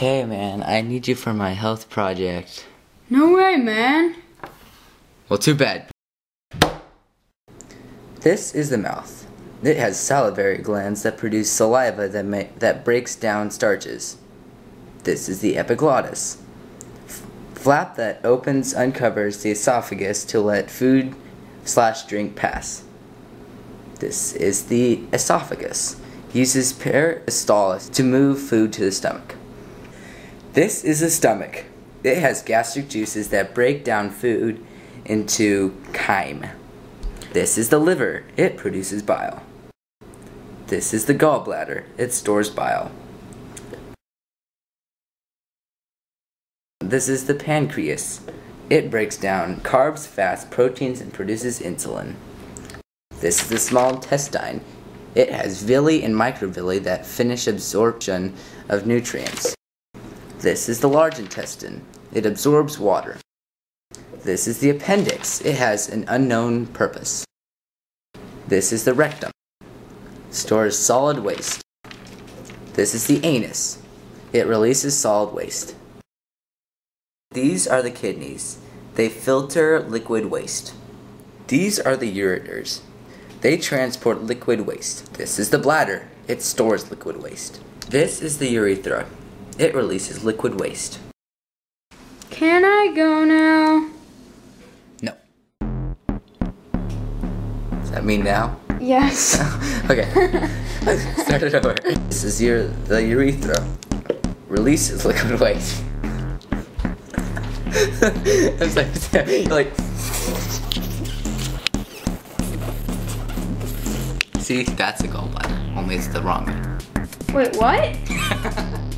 Hey man, I need you for my health project. No way, man. Well, too bad. This is the mouth. It has salivary glands that produce saliva that breaks down starches. This is the epiglottis. Flap that opens uncovers the esophagus to let food/drink pass. This is the esophagus. Uses peristalsis to move food to the stomach. This is the stomach. It has gastric juices that break down food into chyme. This is the liver. It produces bile. This is the gallbladder. It stores bile. This is the pancreas. It breaks down carbs, fats, proteins, and produces insulin. This is the small intestine. It has villi and microvilli that finish absorption of nutrients. This is the large intestine. It absorbs water. This is the appendix. It has an unknown purpose. This is the rectum. Stores solid waste. This is the anus. It releases solid waste. These are the kidneys. They filter liquid waste. These are the ureters. They transport liquid waste. This is the bladder. It stores liquid waste. This is the urethra. It releases liquid waste. Can I go now? No. Does that mean now? Yes. Okay. Start it over. This is the urethra. Releases liquid waste. I was like... See, that's a gallbladder, only it's the wrong way. Wait, what?